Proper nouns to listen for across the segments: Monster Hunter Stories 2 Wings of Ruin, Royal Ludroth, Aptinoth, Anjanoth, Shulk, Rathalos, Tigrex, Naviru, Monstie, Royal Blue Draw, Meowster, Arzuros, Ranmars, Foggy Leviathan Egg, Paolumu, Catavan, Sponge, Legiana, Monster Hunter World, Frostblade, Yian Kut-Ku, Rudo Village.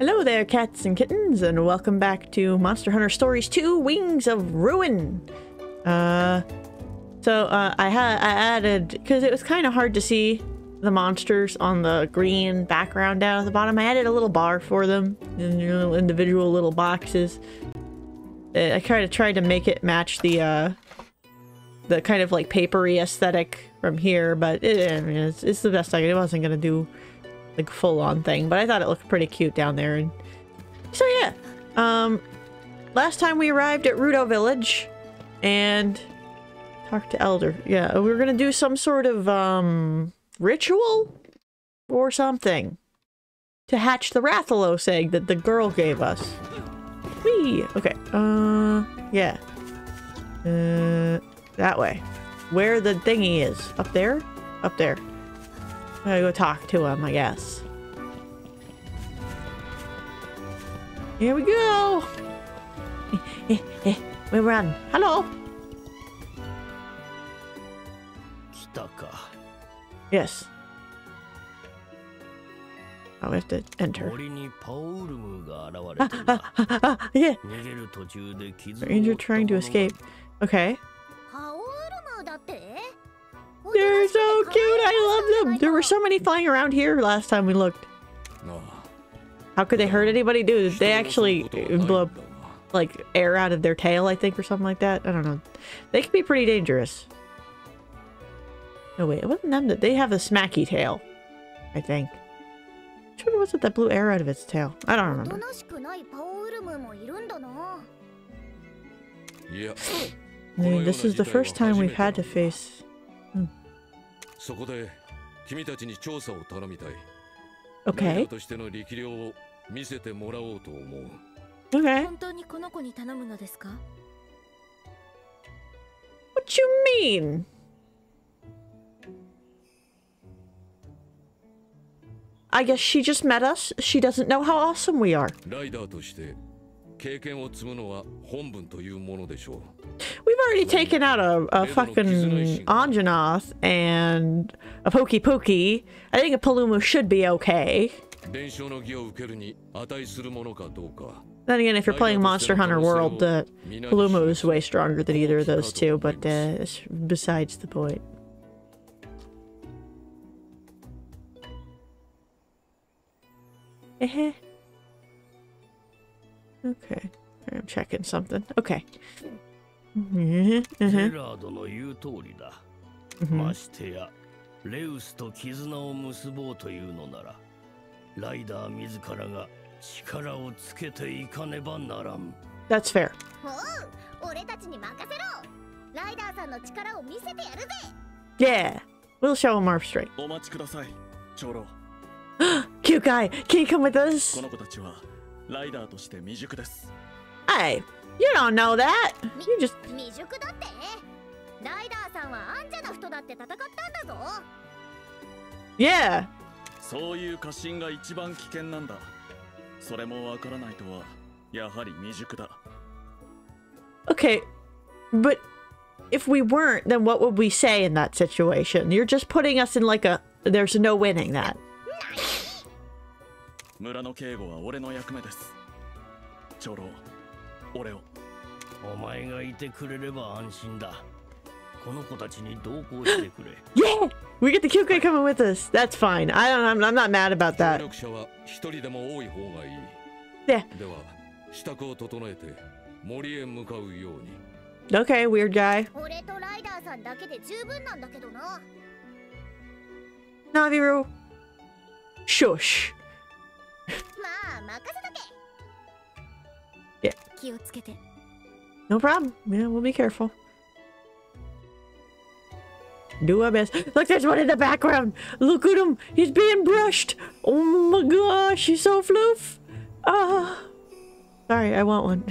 Hello there, cats and kittens, and welcome back to Monster Hunter Stories 2 Wings of Ruin! I added... because it was kind of hard to see the monsters on the green background down at the bottom, I added a little bar for them in their little individual little boxes. I kind of tried to make it match the kind of like papery aesthetic from here, but it's the best I could. It wasn't going to do like full-on thing, but I thought it looked pretty cute down there. And so yeah, last time we arrived at Rudo Village and talked to Elder. Yeah, we were gonna do some sort of ritual or something to hatch the Rathalos egg that the girl gave us. Whee! Okay, yeah, that way where the thingy is. Up there I gotta go talk to him, I guess. Here we go! We run. Hello! Stucca. Yes. Oh, we have to enter. Yeah! Ranger trying to escape. Okay. They're so cute! I love them! There were so many flying around here last time we looked. How could they hurt anybody? Dude, they actually blow like air out of their tail, I think, or something like that. I don't know. They can be pretty dangerous. No, wait, it wasn't them. They have a smacky tail, I think. Which one was it that blew air out of its tail? I don't remember. I mean, this is the first time we've had to face... Okay. Okay. What you mean? I guess she just met us. She doesn't know how awesome we are. We've already taken out a fucking Anjanoth and a Pokey. I think a Paolumu should be okay. Then again, if you're playing Monster Hunter World, Paolumu is way stronger than either of those two, but it's besides the point. Okay, I'm checking something. Okay. That's fair. Yeah, we'll show him our strength. Cute guy, can you come with us? Hey, you don't know that. You just... Yeah. Okay, but if we weren't, then what would we say in that situation? You're just putting us in like a... There's no winning that. Yeah! We get the cute guy coming with us. That's fine. I'm not mad about that. Yeah. Okay, weird guy. Naviru. Shush. Yeah. No problem. Yeah, we'll be careful. Do our best. Look, there's one in the background. Look at him. He's being brushed. Oh my gosh, he's so floof. Ah. Sorry, I want one.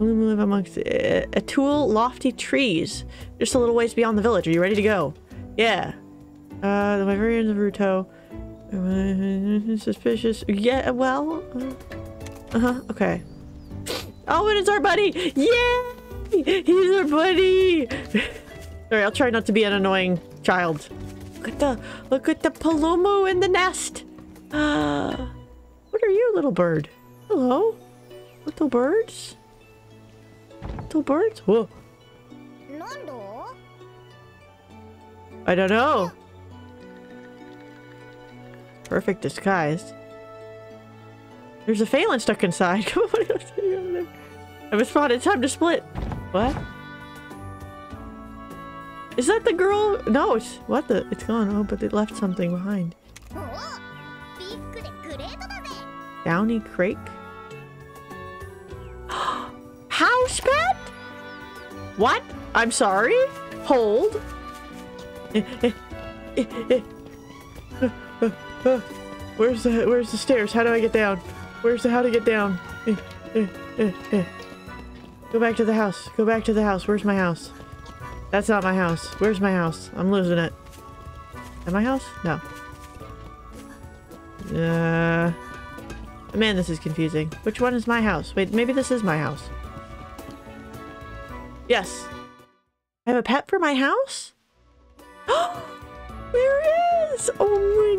We live amongst a tool lofty trees, just a little ways beyond the village. Are you ready to go? Yeah. The Wyverns of Ruto. Suspicious. Yeah, well. Okay. Oh, and it's our buddy! Yay! He's our buddy! Sorry, I'll try not to be an annoying child. Look at the Paolumu in the nest! are you, little bird? Hello, little birds? Little birds? Whoa. I don't know. Perfect disguise. There's a phalanx stuck inside. Come on, what's going on there? I was spotted. Time to split. What? Is that the girl? No, it's... What the... It's gone. Oh, but they left something behind. Downy Crake? House pet? What? I'm sorry? Hold. Where's the stairs? How do I get down? How to get down? Go back to the house. Where's my house? That's not my house. Where's my house? I'm losing it. At my house? No. Man, this is confusing. Which one is my house? Wait, maybe this is my house. Yes. I have a pet for my house? There it is! Oh my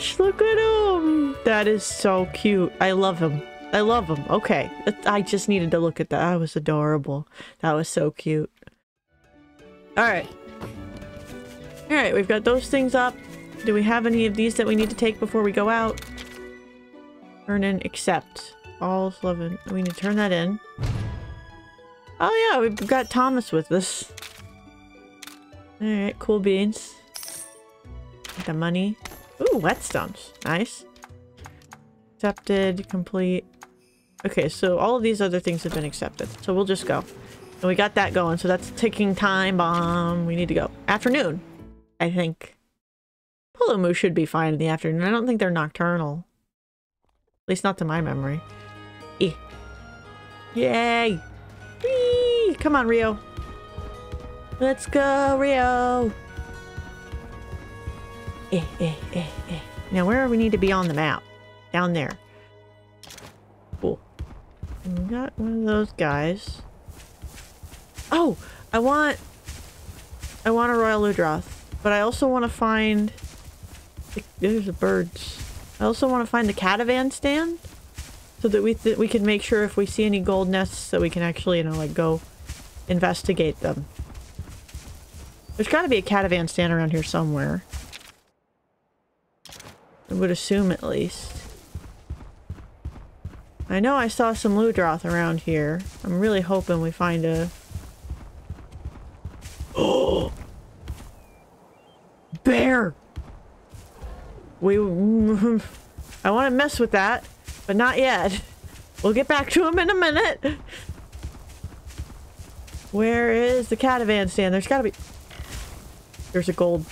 gosh! Look at him! That is so cute. I love him. Okay. I just needed to look at that. That was adorable. That was so cute. Alright. Alright, we've got those things up. Do we have any of these that we need to take before we go out? Turn in, accept. All 11. We need to turn that in. Oh yeah, we've got Thomas with us. Alright, cool beans. Get the money. Ooh, whetstones. Nice. Accepted, complete. Okay, so all of these other things have been accepted. So we'll just go. And we got that going, so that's ticking time bomb. We need to go. Afternoon, I think. Paolumu should be fine in the afternoon. I don't think they're nocturnal. At least not to my memory. Eh. Yay! Whee! Come on, Rio. Let's go, Rio! Now, where do we need to be on the map? Down there. Cool. And we got one of those guys. Oh, I want a Royal Ludroth, but I also want to find there's the birds. I also want to find the catavan stand so that we can make sure if we see any gold nests that we can actually, you know, like go investigate them. There's got to be a catavan stand around here somewhere. I would assume at least. I know I saw some Ludroth around here. I'm really hoping we find a bear. I want to mess with that, but not yet. We'll get back to him in a minute. Where is the catavan stand? There's gotta be. There's a gold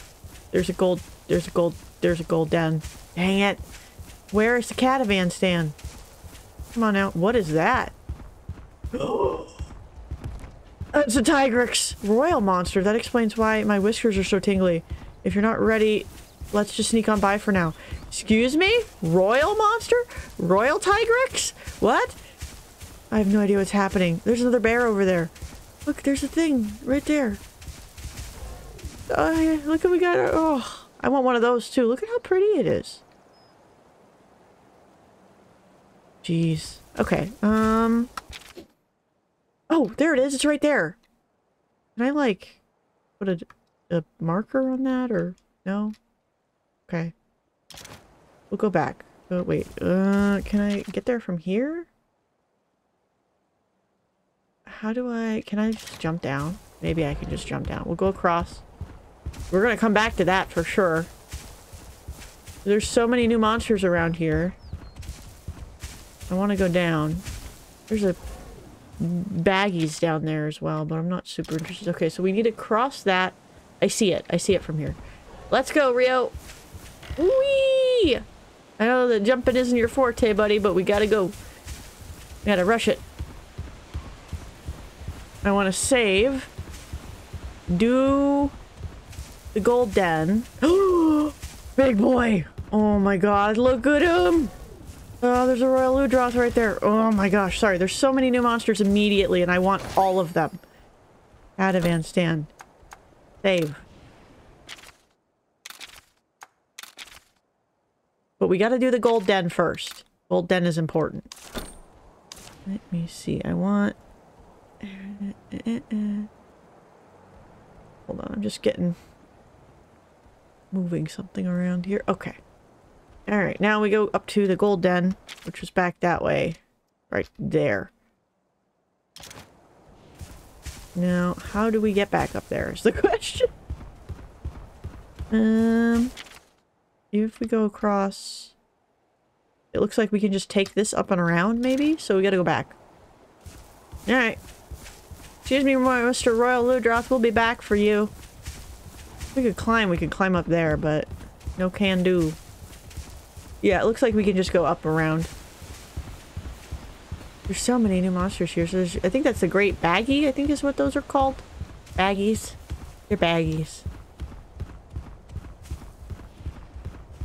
den. Dang it. Where is the catavan stand? Come on out. What is that? It's a Tigrex royal monster. That explains why my whiskers are so tingly. If you're not ready, let's just sneak on by for now. Excuse me? Royal monster? Royal Tigrex? What? I have no idea what's happening. There's another bear over there. Look, there's a thing right there. Oh, yeah, look what we got. Oh, I want one of those too. Look at how pretty it is. Jeez. Okay. Oh, there it is. It's right there. Can I, like, put a marker on that or no? Okay. We'll go back. Oh, wait. Can I get there from here? How do I... Can I just jump down? Maybe I can just jump down. We'll go across. We're going to come back to that for sure. There's so many new monsters around here. I want to go down. There's a... baggies down there as well, but I'm not super interested. Okay, so we need to cross that. I see it. I see it from here. Let's go, Rio. Whee! I know that jumping isn't your forte, buddy, but we gotta go. We gotta rush it. I want to save. Do the gold den. Big boy! Oh my god, look at him! Oh, there's a Royal Ludroth right there. Oh my gosh, sorry. There's so many new monsters immediately, and I want all of them. Catavan stand. Save. But we gotta do the gold den first. Gold den is important. Let me see. I want... Hold on, I'm just getting... moving something around here. Okay. Alright, now we go up to the gold den, which was back that way. Right there. Now, how do we get back up there is the question. If we go across... It looks like we can just take this up and around, maybe? So we gotta go back. Alright. Excuse me, Mr. Royal Ludroth, we'll be back for you. If we could climb, we could climb up there, but... no can do. Yeah, it looks like we can just go up around. There's so many new monsters here. So I think that's the Great Baggy, I think is what those are called. Baggies. They're baggies.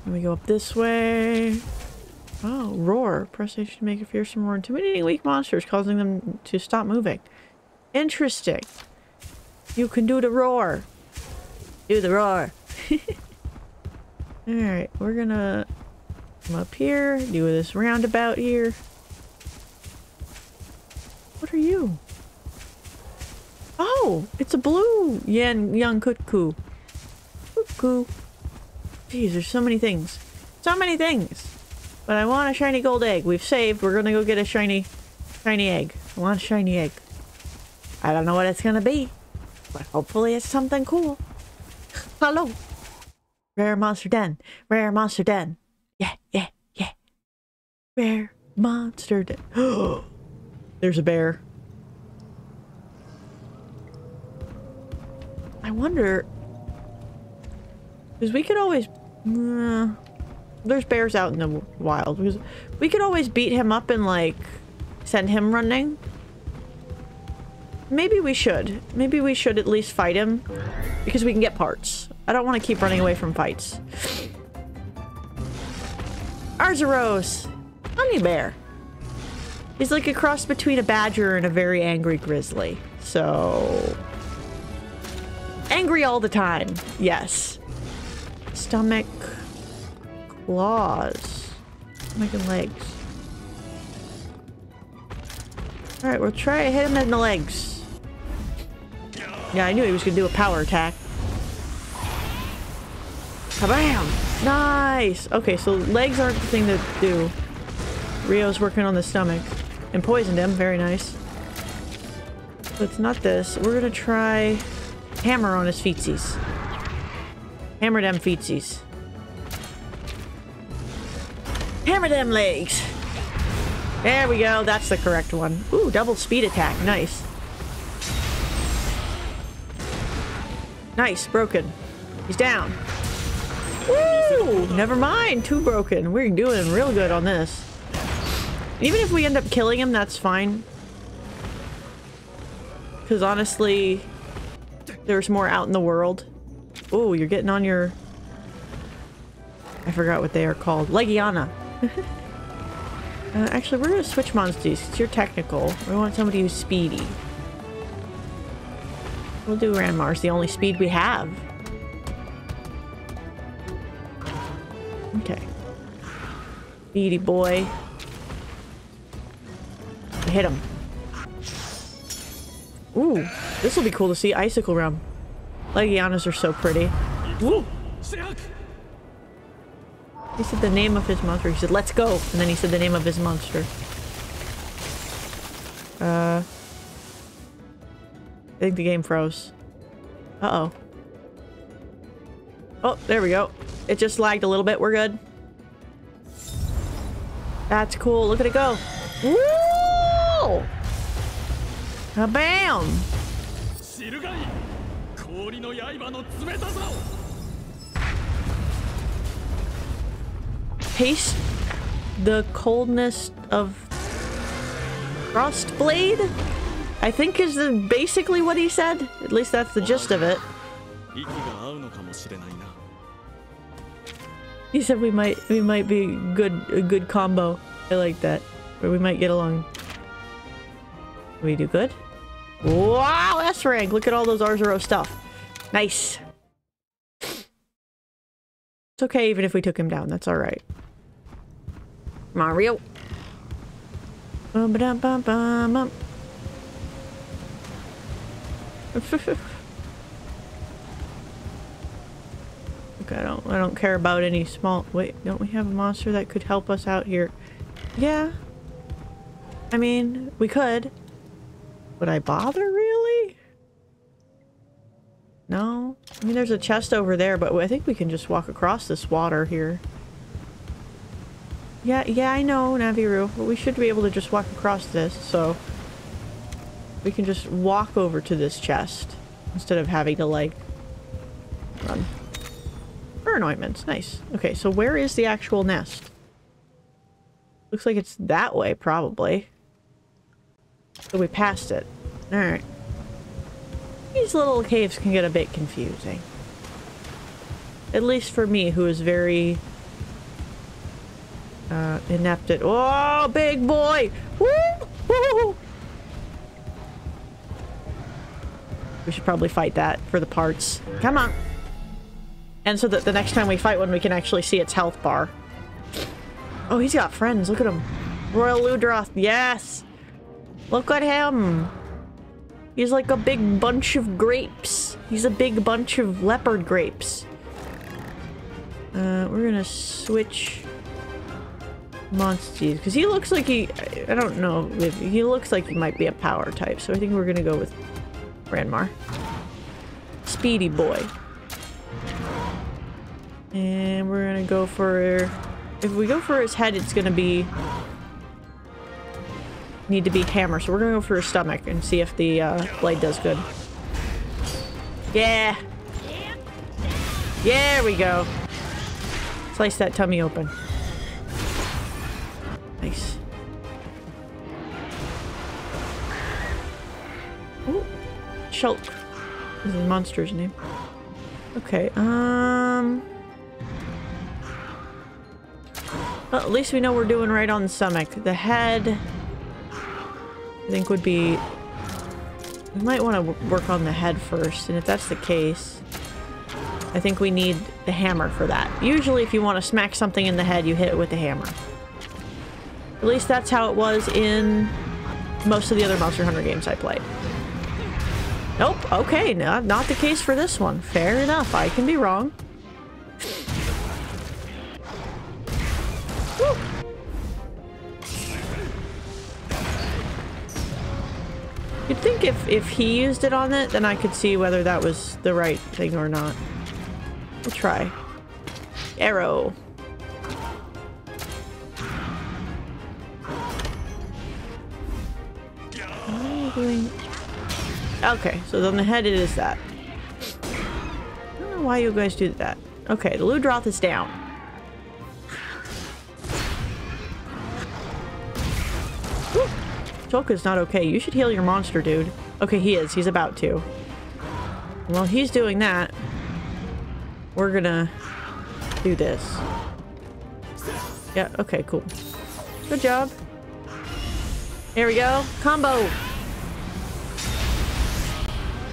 Let me go up this way. Oh, roar. Press A should make a fearsome roar, intimidating weak monsters, causing them to stop moving. Interesting. You can do the roar. Do the roar. Alright, we're gonna come up here, do this roundabout here. What are you? Oh, it's a blue Yian Kut-Ku. Kukku. Jeez, there's so many things. So many things. But I want a shiny gold egg. We've saved. We're gonna go get a shiny egg. I want a shiny egg. I don't know what it's gonna be. But hopefully it's something cool. Hello. Rare monster den. Rare monster den. Yeah, yeah, yeah. Rare monster den. Oh. There's a bear. I wonder... because we could always... there's bears out in the wild. Because we could always beat him up and, like, send him running. Maybe we should. Maybe we should at least fight him. Because we can get parts. I don't want to keep running away from fights. Arzuros! Honey bear! He's like a cross between a badger and a very angry grizzly. So... angry all the time. Yes. Stomach... claws. Stomach and legs. Alright, we'll try to hit him in the legs. Yeah, I knew he was gonna do a power attack. Kabam! Nice! Okay, so legs aren't the thing to do. Rio's working on the stomach. And poisoned him. Very nice. So it's not this. We're gonna try... hammer on his feetsies. Hammer them feetsies. Hammer them legs! There we go. That's the correct one. Ooh, double speed attack. Nice. Nice. Broken. He's down. Woo! Never mind. Two broken. We're doing real good on this. Even if we end up killing him, that's fine. Because honestly... there's more out in the world. Oh, you're getting on your... I forgot what they are called. Legiana. Actually, we're going to switch monsters. It's your technical. We want somebody who's speedy. We'll do Ranmars, the only speed we have. Okay. Speedy boy. Hit him. Ooh, this will be cool to see. Icicle Realm. Legianas are so pretty. Woo! He said the name of his monster. He said, let's go! And then he said the name of his monster. I think the game froze. Uh-oh. Oh, there we go. It just lagged a little bit. We're good. That's cool. Look at it go. Woo! Kabam! Taste the coldness of Frostblade? I think is basically what he said. At least that's the gist of it. He said we might be a good combo. I like that. Or we might get along. We do good. Wow, S rank! Look at all those Arzuros stuff. Nice. It's okay even if we took him down. That's alright. Mario. Okay, I don't care about any small. Wait, don't we have a monster that could help us out here? Yeah. I mean, we could. Would I bother really? No. I mean, there's a chest over there, but I think we can just walk across this water here. Yeah, I know, Naviru, but we should be able to just walk across this, so we can just walk over to this chest instead of having to, like, run. Burn ointments, nice. Okay, so where is the actual nest? Looks like it's that way, probably. So we passed it. Alright. These little caves can get a bit confusing. At least for me, who is very... inept at... Oh, big boy! Woo! Woo! We should probably fight that for the parts. Come on! And so that the next time we fight one, we can actually see its health bar. Oh, he's got friends. Look at him. Royal Ludroth. Yes! Look at him! He's like a big bunch of grapes. He's a big bunch of leopard grapes. We're gonna switch... Monsters, because he looks like I don't know, if he looks like he might be a power type, so I think we're gonna go with Ranmar. Speedy boy. And we're gonna go for, if we go for his head, it's gonna be, need to be hammer, so we're gonna go for his stomach and see if the blade does good. Yeah! Yeah, there we go! Slice that tummy open. Nice. Ooh. Shulk is the monster's name. Okay, well, at least we know we're doing right on the stomach. The head... I think would be... We might want to work on the head first, and if that's the case... I think we need the hammer for that. Usually if you want to smack something in the head, you hit it with the hammer. At least that's how it was in most of the other Monster Hunter games I played. Nope, okay, not the case for this one. Fair enough, I can be wrong. Woo. You'd think if he used it on it, then I could see whether that was the right thing or not. We'll try. Arrow. Okay, so then the head it is that. I don't know why you guys do that. Okay, the Ludroth is down. Shulka's not okay. You should heal your monster, dude. Okay, he is. He's about to. While he's doing that, we're gonna do this. Yeah, okay, cool. Good job. There we go. Combo!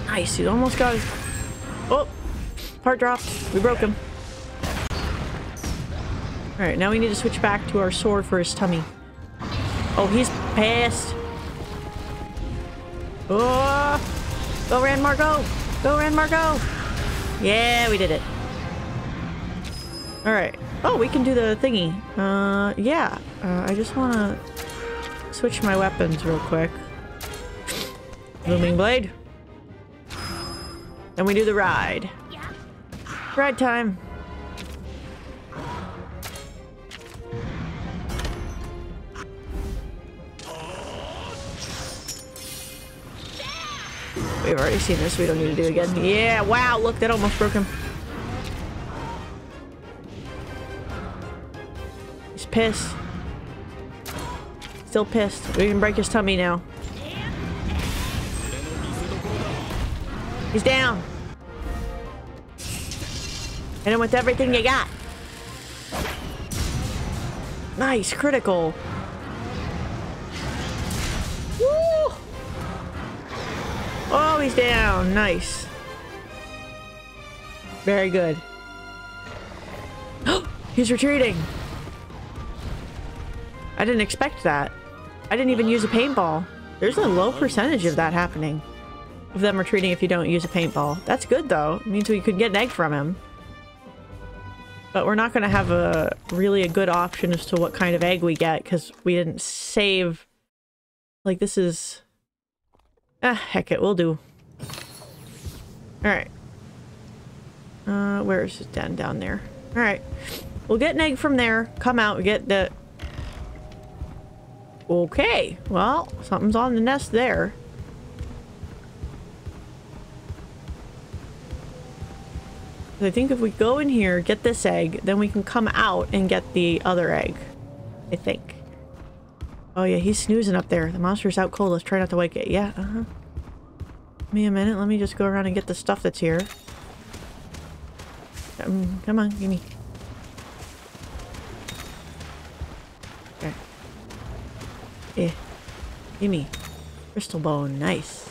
Nice, he almost got his... Oh! Heart dropped. We broke him. Alright, now we need to switch back to our sword for his tummy. Oh, he's pissed! Oh! Go, Ranmar, go! Go, Ranmar, go! Yeah, we did it. Alright. Oh, we can do the thingy. Yeah. I just want to switch my weapons real quick. Looming blade. And we do the ride. Yeah. Ride time. We've already seen this. We don't need to do it again. Yeah. Wow. Look, that almost broke him. He's pissed. Still pissed. We can break his tummy now. He's down. Hit him with everything you got. Nice, critical. Woo! Oh, he's down. Nice. Very good. He's retreating. I didn't expect that. I didn't even use a paintball. There's a low percentage of that happening. Of them retreating if you don't use a paintball. That's good, though. It means we could get an egg from him. But we're not going to have a really a good option as to what kind of egg we get, because we didn't save. Like, this is... Ah, heck it, we'll do. Alright. Where is his den? Down there. Alright. We'll get an egg from there, come out, get the... Okay, well, something's on the nest there. I think if we go in here, get this egg, then we can come out and get the other egg. I think. Oh yeah, he's snoozing up there. The monster's out cold. Let's try not to wake it. Yeah, uh-huh. Give me a minute. Let me just go around and get the stuff that's here. Come on, give me. Okay. Yeah. Give me. Crystal bone. Nice.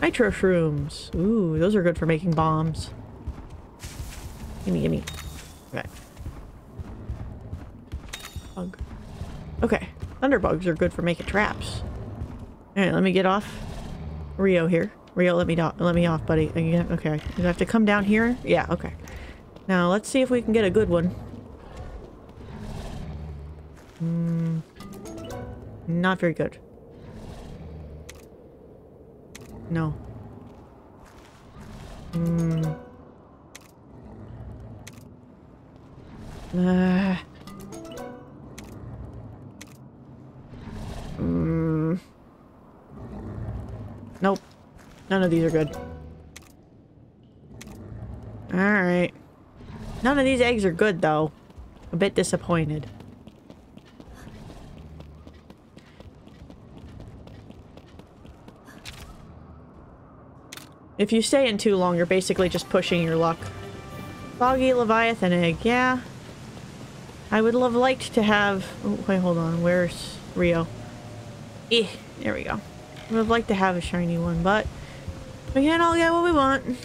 Nitro shrooms. Ooh, those are good for making bombs. Gimme, gimme. Okay. Bug. Okay. Thunderbugs are good for making traps. Alright, let me get off Rio here. Rio, let me off, buddy. Okay. Do I have to come down here? Yeah, okay. Now, let's see if we can get a good one. Not very good. No. Nope. None of these are good. Alright. None of these eggs are good, though. A bit disappointed. If you stay in too long, you're basically just pushing your luck. Foggy Leviathan Egg, yeah. I would have liked to have... Oh, wait, hold on. Where's Rio? There we go. I would have liked to have a shiny one, but... we can't all get what we want.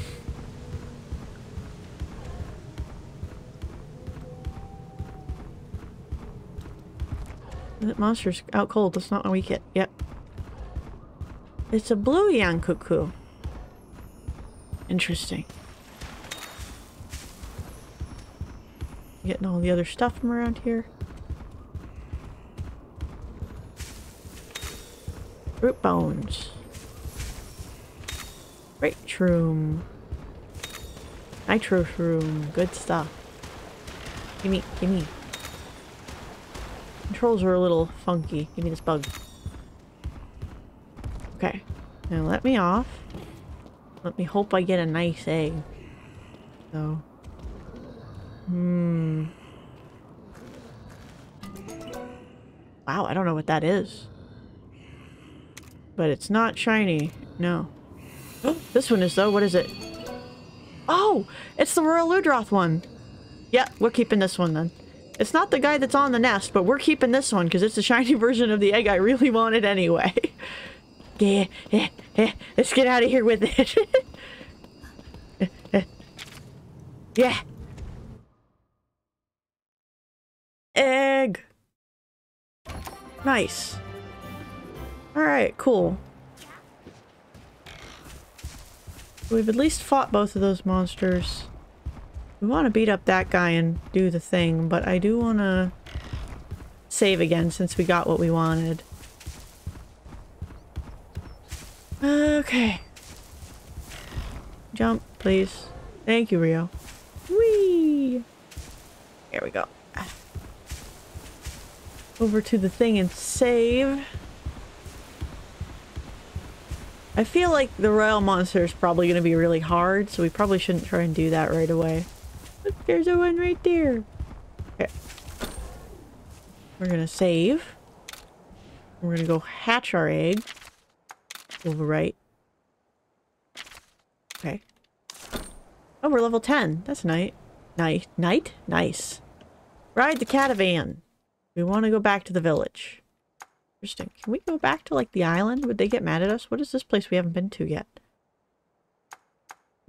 That monster's out cold. Let's not weak it. Yep. It's a blue Yian Kut-Ku. Interesting. Getting all the other stuff from around here. Root bones. Great shroom. Nitro shroom. Good stuff. Gimme, gimme. Controls are a little funky. Gimme this bug. Okay. Now let me off. Let me hope I get a nice egg. So. Wow, I don't know what that is. But it's not shiny. No. Oh, this one is though. What is it? Oh! It's the Royal Ludroth one! Yeah, we're keeping this one then. It's not the guy that's on the nest, but we're keeping this one because it's a shiny version of the egg I really wanted anyway. Yeah, yeah, yeah. Let's get out of here with it. Yeah. Egg. Nice. Alright, cool. We've at least fought both of those monsters. We want to beat up that guy and do the thing, but I do want to save again since we got what we wanted. Okay. Jump, please. Thank you, Rio. Whee! There we go. Over to the thing and save. I feel like the royal monster is probably going to be really hard, so we probably shouldn't try and do that right away. Look, there's a one right there. Okay. We're going to save. We're going to go hatch our egg. Over right. Okay. Oh, we're level 10. That's nice. Night? Nice. Ride the catavan. We want to go back to the village. Interesting. Can we go back to, like, the island? Would they get mad at us? What is this place we haven't been to yet?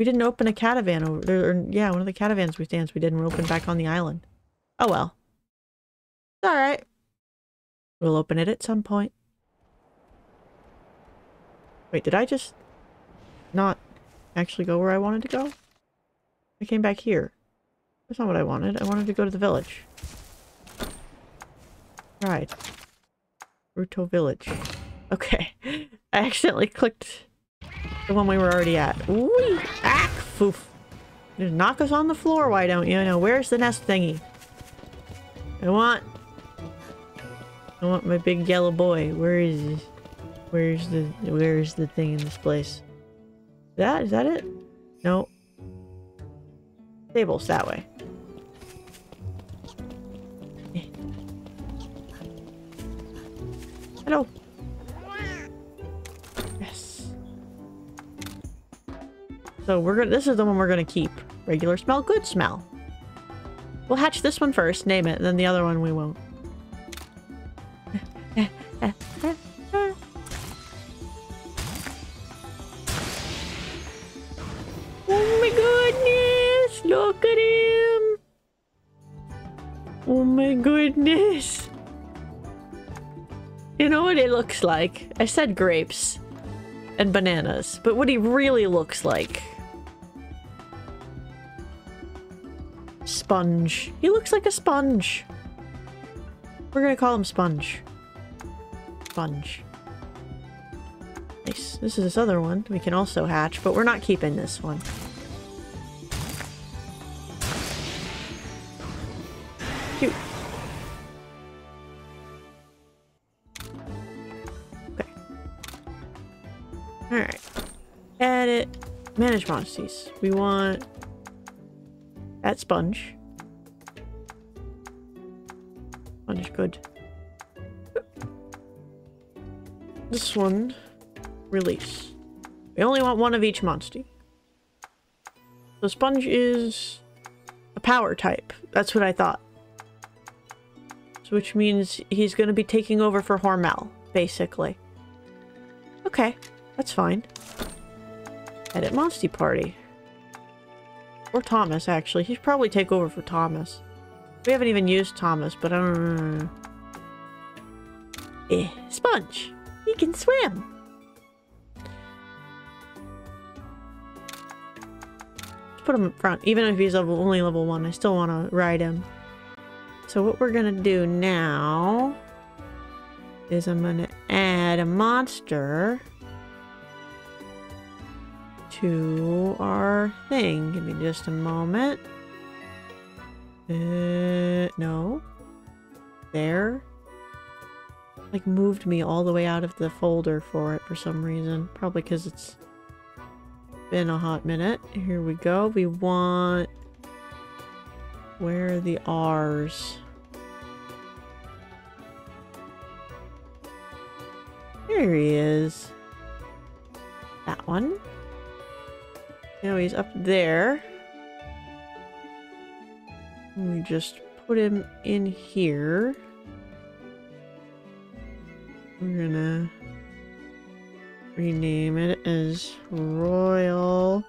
We didn't open a catavan over there. Or, yeah, one of the caravans we stands we didn't open back on the island. Oh well. It's alright. We'll open it at some point. Wait, did I just not actually go where I wanted to go? I came back here. That's not what I wanted. I wanted to go to the village. Right. Rudo Village. Okay. I accidentally clicked the one we were already at. Whee! Ack! Foof! Just knock us on the floor, why don't you? Now, where's the nest thingy? I want my big yellow boy. Where is this? Where's the thing in this place? Is that it? No. Stables that way. Hello. Yes. So we're gonna. This is the one we're gonna keep. Regular smell, good smell. We'll hatch this one first, name it, and then the other one we won't. Look at him! Oh my goodness! You know what he looks like? I said grapes and bananas, but what he really looks like? Sponge. He looks like a sponge. We're gonna call him Sponge. Sponge. Nice. This is this other one we can also hatch, but we're not keeping this one. Cute. Okay. Alright. Edit. Manage monsters. We want that Sponge. Sponge is good. This one. Release. We only want one of each monster. So Sponge is a power type. That's what I thought. Which means he's going to be taking over for Hormel, basically. Okay, that's fine. Edit Monstie Party. Or Thomas, actually. He should probably take over for Thomas. We haven't even used Thomas, but I don't know. Eh, Sponge! He can swim! Let's put him up front. Even if he's only level 1, I still want to ride him. So what we're gonna do now is I'm gonna add a monster to our thing. Give me just a moment. No. There. Like moved me all the way out of the folder for it for some reason. Probably because it's been a hot minute. Here we go. We want... Where are the R's? Here he is. That one. Now he's up there. We just put him in here. We're gonna rename it as Royal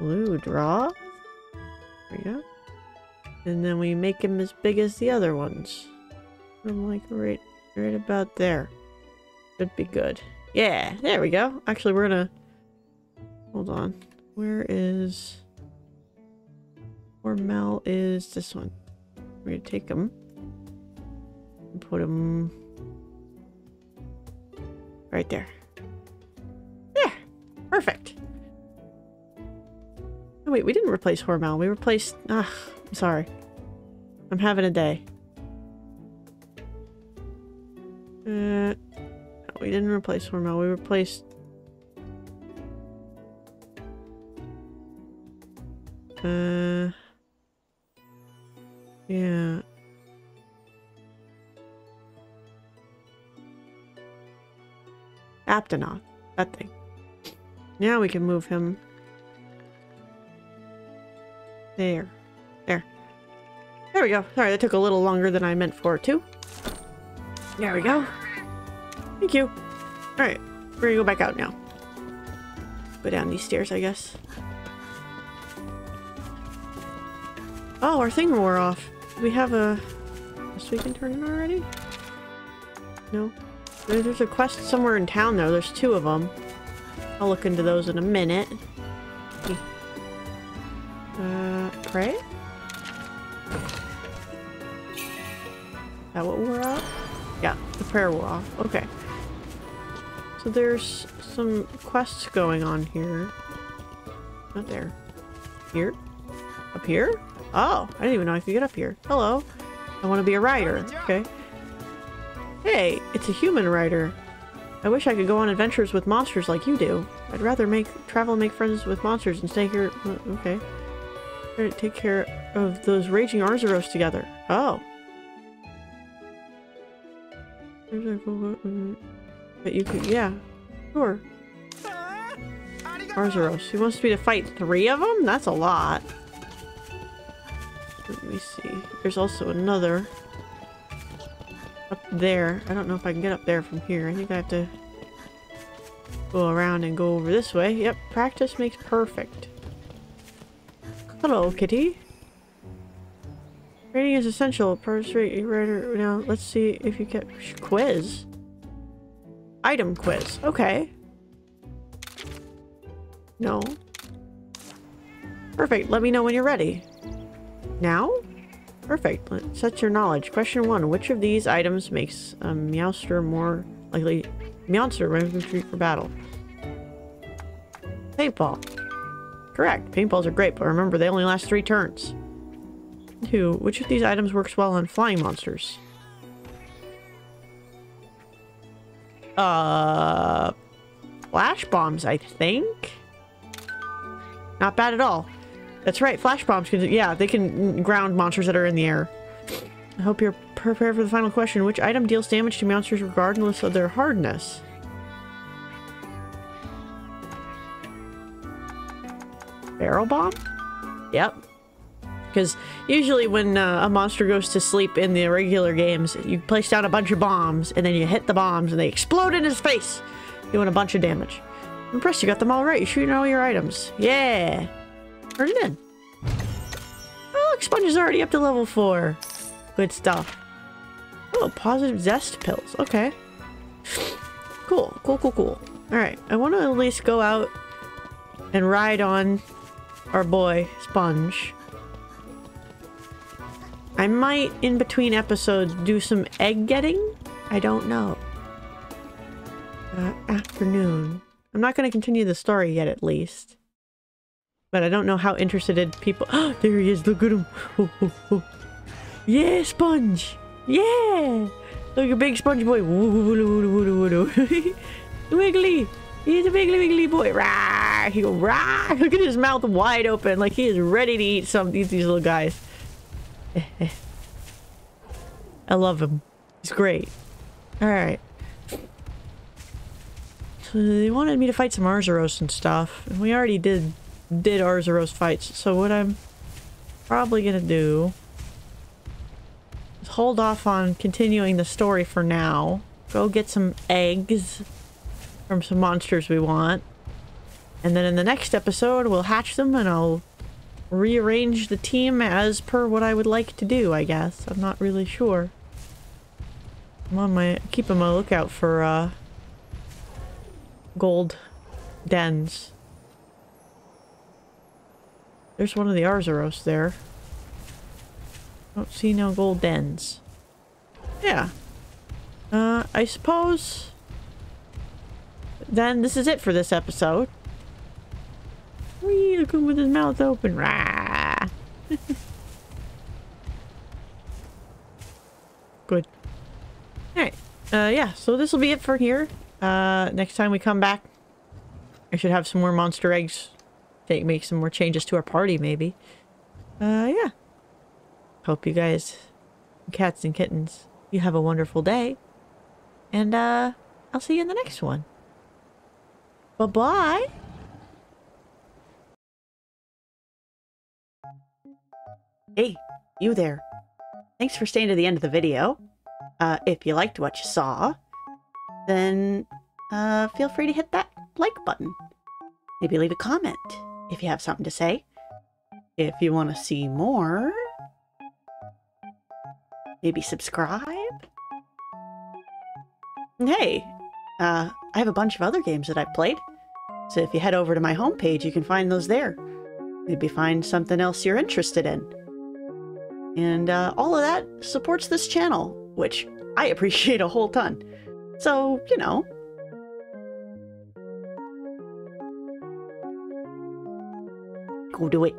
Blue Draw. There we go. And then we make him as big as the other ones. I'm like right about there. Should be good. Yeah, there we go. Actually, we're gonna... Hold on. Where is... Hormel is this one. We're gonna take him. And put him... Right there. There! Perfect! Oh, wait, we didn't replace Hormel. We replaced... Ugh. I'm sorry. I'm having a day. No, we didn't replace Hormel. We replaced... Yeah. Aptinoth. That thing. Now we can move him... There. There we go. Sorry, that took a little longer than I meant for it to. There we go. Thank you. Alright, we're gonna go back out now. Go down these stairs, I guess. Oh, our thing wore off. We have a sweeping tournament already? No. There's a quest somewhere in town though. There's two of them. I'll look into those in a minute. Pray? Is that what wore off? Yeah, the prayer wore off. Okay. So there's some quests going on here. Not there. Here? Up here? Oh, I didn't even know I could get up here. Hello. I want to be a rider. Okay. Hey, it's a human rider. I wish I could go on adventures with monsters like you do. I'd rather travel and make friends with monsters and stay here. Okay. Take care of those raging Arzuros together. Oh. But you could, yeah. Sure. Arzuros. He wants me to fight 3 of them? That's a lot. Let me see. There's also another up there. I don't know if I can get up there from here. I think I have to go around and go over this way. Yep, practice makes perfect. Hello, kitty. Rating is essential. Now, let's see if you get quiz. Item quiz. Okay. No. Perfect. Let me know when you're ready. Now? Perfect. Set your knowledge. Question 1. Which of these items makes a Meowster more likely to retreat for battle? Paintball. Correct. Paintballs are great, but remember they only last 3 turns. 2. Which of these items works well on flying monsters? Flash bombs, I think? Not bad at all. That's right, flash bombs can, yeah, they can ground monsters that are in the air. I hope you're prepared for the final question. Which item deals damage to monsters regardless of their hardness? Barrel bomb? Yep. Because usually when a monster goes to sleep in the regular games, you place down a bunch of bombs, and then you hit the bombs, and they explode in his face, doing a bunch of damage. I'm impressed you got them all right. You're shooting all your items. Yeah! Turn it in. Oh, look, Sponge is already up to level 4. Good stuff. Oh, positive zest pills. Okay. Cool, cool, cool, cool. Alright, I want to at least go out and ride on our boy, Sponge. I might, in between episodes, do some egg getting? I don't know. Afternoon. I'm not going to continue the story yet, at least. But I don't know how interested people... Oh, there he is! Look at him! Oh, oh, oh. Yeah, Sponge! Yeah! Look, a big Sponge boy! Wiggly! He's a wiggly wiggly boy! Rah! He go rah! Look at his mouth wide open! Like he is ready to eat some these little guys. I love him. He's great. Alright. So they wanted me to fight some Arzuros and stuff. And we already did Arzuros fights, so what I'm probably gonna do is hold off on continuing the story for now. Go get some eggs from some monsters we want, and then in the next episode we'll hatch them and I'll rearrange the team as per what I would like to do, I guess. I'm not really sure. I'm on my keeping my lookout for gold dens. There's one of the Arzuros there. Don't see no gold dens. Yeah. I suppose... then this is it for this episode. Whee! Look at him with his mouth open. Rah! Good. Alright. Yeah. So this will be it for here. Next time we come back, I should have some more monster eggs. Make some more changes to our party, maybe. Yeah. Hope you guys, cats and kittens, you have a wonderful day. And, I'll see you in the next one. Bye-bye! Hey, you there. Thanks for staying to the end of the video. If you liked what you saw, then, feel free to hit that like button. Maybe leave a comment. If you have something to say, if you want to see more, Maybe subscribe? And hey, I have a bunch of other games that I've played. So if you head over to my homepage, you can find those there. Maybe find something else you're interested in. And all of that supports this channel, which I appreciate a whole ton. So, you know. Go do it.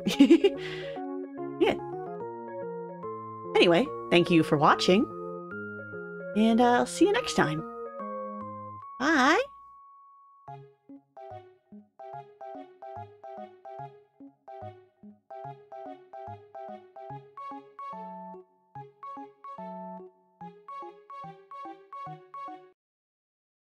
Yeah. Anyway, thank you for watching. And I'll see you next time. Bye.